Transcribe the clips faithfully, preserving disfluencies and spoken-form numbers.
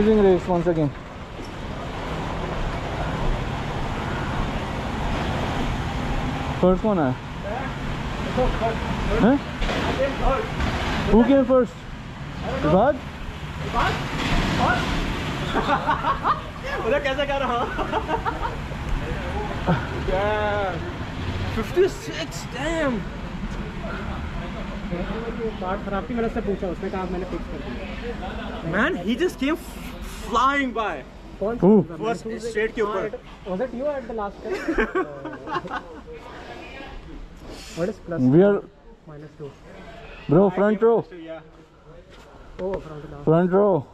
amazing race once again. First one है? Huh? Who came first? Ibad? Ibad? What? कैसे कर रहा? Yeah, fifty-six. Damn. Man, he just came flying by. Who? First straight के ऊपर. Was it you at the last time? What is plus? We are minus two. Bro, front row. Two, yeah. Oh, front row. Front row.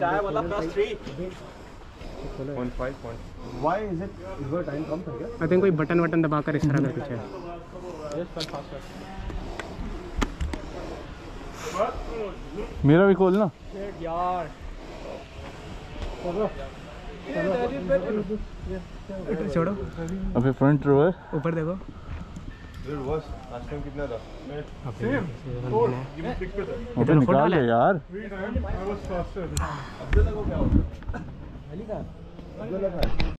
Chai wala plus three. Point five point. Why is it? Is your time come here? I think कोई button button दबा कर इशारा कर पीछे. Yes, but faster. मेरा भी खोल ना. Shit, यार. चलो. छोड़ो. अबे front row है. ऊपर देखो. Dude, was last time कितना था? Same. Four. ये भी six पे था. अबे निकाल ले यार. Three time I was faster. अब तो लगा क्या होगा? अली का? अब तो लगा.